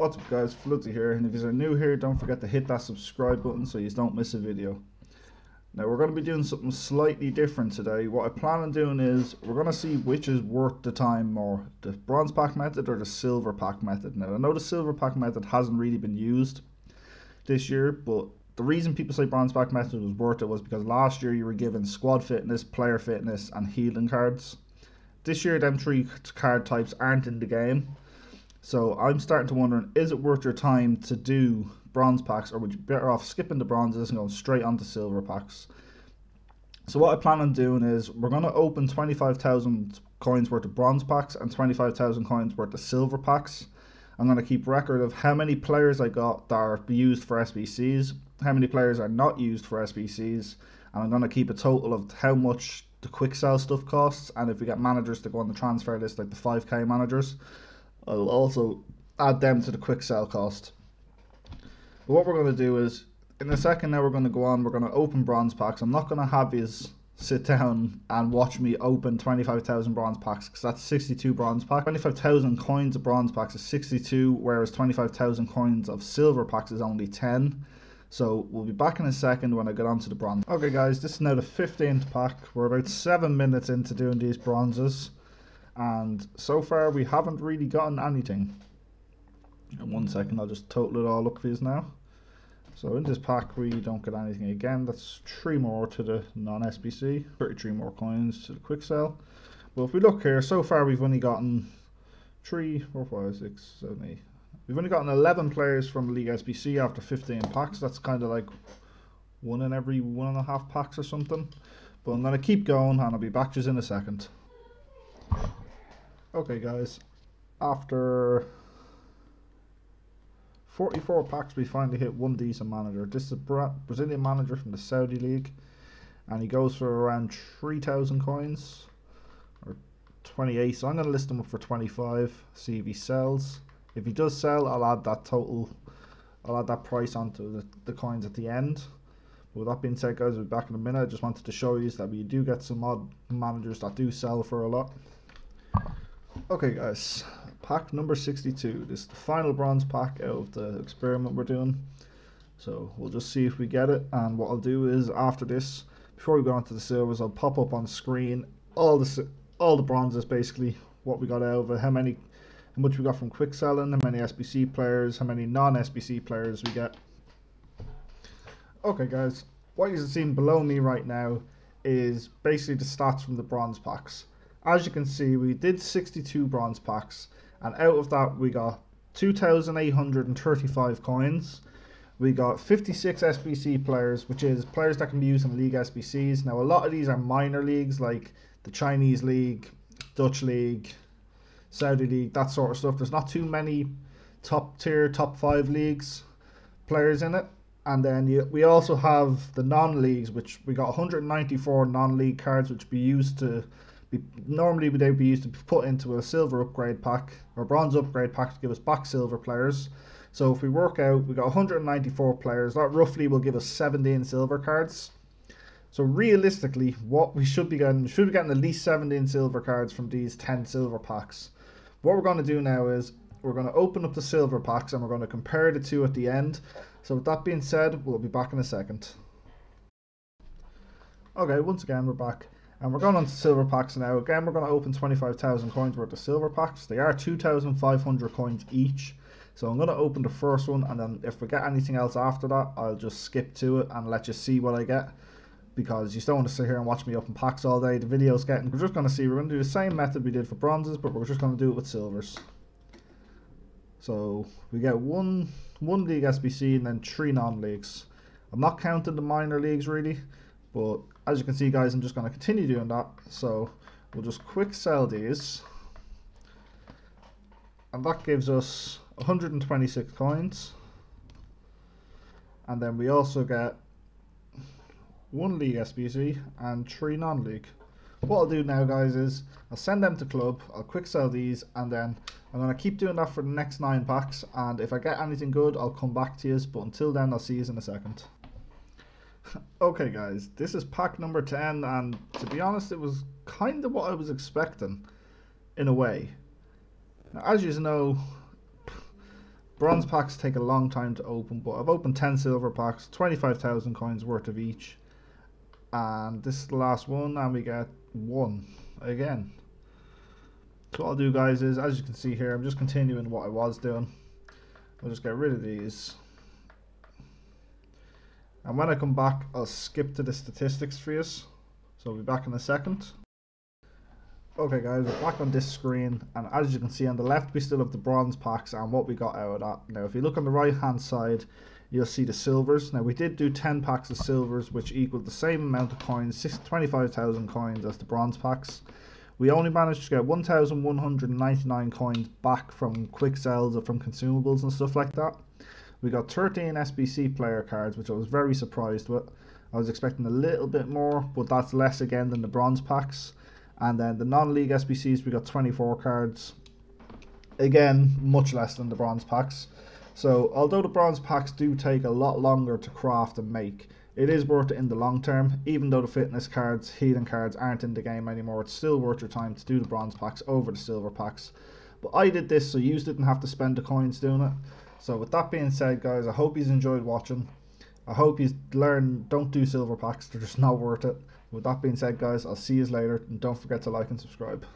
What's up guys, Floodzee here, and if you're new here, don't forget to hit that subscribe button so you don't miss a video. Now we're going to be doing something slightly different today. What I plan on doing is, we're going to see which is worth the time more, the Bronze Pack Method or the Silver Pack Method. Now I know the Silver Pack Method hasn't really been used this year, but the reason people say Bronze Pack Method was worth it was because last year you were given squad fitness, player fitness and healing cards. This year them three card types aren't in the game. So I'm starting to wonder, is it worth your time to do bronze packs, or would you be better off skipping the bronzes and going straight onto silver packs? So what I plan on doing is, we're going to open 25,000 coins worth of bronze packs and 25,000 coins worth of silver packs. I'm going to keep record of how many players I got that are used for SBCs, how many players are not used for SBCs, and I'm going to keep a total of how much the quick sell stuff costs, and if we get managers to go on the transfer list, like the 5k managers, I'll also add them to the quick sell cost. But what we're going to do is, in a second now, we're going to go on, we're going to open bronze packs. I'm not going to have you sit down and watch me open 25,000 bronze packs, because that's 62 bronze packs. 25,000 coins of bronze packs is 62, whereas 25,000 coins of silver packs is only 10. So we'll be back in a second when I get onto the bronze. Okay guys, this is now the 15th pack. We're about 7 minutes into doing these bronzes, and so far we haven't really gotten anything. In one second, I'll just total it all up for you now. So in this pack we don't get anything again. That's 3 more to the non-SBC, 33 more coins to the quick sell. Well, if we look here, so far we've only gotten 3, 4, 5, 6, 7, 8. We've only gotten 11 players from the League SBC after 15 packs. That's kind of like one in every 1.5 packs or something. But I'm going to keep going and I'll be back just in a second. Okay guys, after 44 packs we finally hit one decent manager. This is a Brazilian manager from the Saudi League, and he goes for around 3,000 coins, or 28, so I'm going to list him up for 25, see if he sells. If he does sell, I'll add that total, I'll add that price onto the coins at the end. With that being said guys, we'll be back in a minute. I just wanted to show you that we do get some odd managers that do sell for a lot. Okay guys, pack number 62. This is the final bronze pack out of the experiment we're doing. So we'll just see if we get it, and what I'll do is after this, before we go on to the silvers, I'll pop up on screen all the bronzes basically, what we got out of it, how much we got from quick selling, how many SBC players, how many non-SBC players we get. Okay guys, what you're seeing below me right now is basically the stats from the bronze packs. As you can see, we did 62 bronze packs, and out of that we got 2,835 coins. We got 56 SBC players, which is players that can be used in League SBCs. Now a lot of these are minor leagues, like the Chinese League, Dutch League, Saudi League, that sort of stuff. There's not too many top tier, top 5 leagues players in it. And then we also have the non-leagues, which we got 194 non-league cards, which we used to... normally they would be used to be put into a silver upgrade pack or bronze upgrade pack to give us back silver players. So if we work out, we got 194 players, that roughly will give us 17 silver cards. So realistically what we should be getting at least 17 silver cards from these 10 silver packs. What we're going to do now is we're going to open up the silver packs and we're going to compare the two at the end. So with that being said, we'll be back in a second. Okay, once again we're back. And we're going on to silver packs now. Again, we're going to open 25,000 coins worth of silver packs. They are 2,500 coins each. So I'm going to open the first one, and then if we get anything else after that, I'll just skip to it and let you see what I get. Because you don't want to sit here and watch me open packs all day. The video's getting... We're just going to see. We're going to do the same method we did for bronzes, but we're just going to do it with silvers. So we get one league SBC and then 3 non-leagues. I'm not counting the minor leagues really, but... as you can see guys, I'm just going to continue doing that. So we'll just quick sell these, and that gives us 126 coins. And then we also get 1 league SBC and 3 non-league. What I'll do now guys is I'll send them to club, I'll quick sell these, and then I'm going to keep doing that for the next 9 packs, and if I get anything good I'll come back to you, but until then I'll see you in a second. Okay guys, this is pack number 10, and to be honest it was kind of what I was expecting in a way. Now, as you know, Bronze packs take a long time to open, but I've opened 10 silver packs, 25,000 coins worth of each. And this is the last one, and we get one again. So what I'll do, guys, is, as you can see here, I'm just continuing what I was doing. I'll just get rid of these. And when I come back, I'll skip to the statistics for you. So I'll be back in a second. Okay, guys, we're back on this screen, and as you can see on the left, we still have the bronze packs and what we got out of that. Now, if you look on the right hand side, you'll see the silvers. Now, we did do 10 packs of silvers, which equaled the same amount of coins, 25,000 coins, as the bronze packs. We only managed to get 1,199 coins back from quick sells or from consumables and stuff like that. We got 13 SBC player cards, which I was very surprised with. I was expecting a little bit more, but that's less again than the bronze packs. And then the non-league SBCs, we got 24 cards. Again, much less than the bronze packs. So, although the bronze packs do take a lot longer to craft and make, it is worth it in the long term. Even though the fitness cards, healing cards aren't in the game anymore, it's still worth your time to do the bronze packs over the silver packs. But I did this so you didn't have to spend the coins doing it. So with that being said, guys, I hope you've enjoyed watching. I hope you learned, don't do silver packs, they're just not worth it. With that being said, guys, I'll see you later, and don't forget to like and subscribe.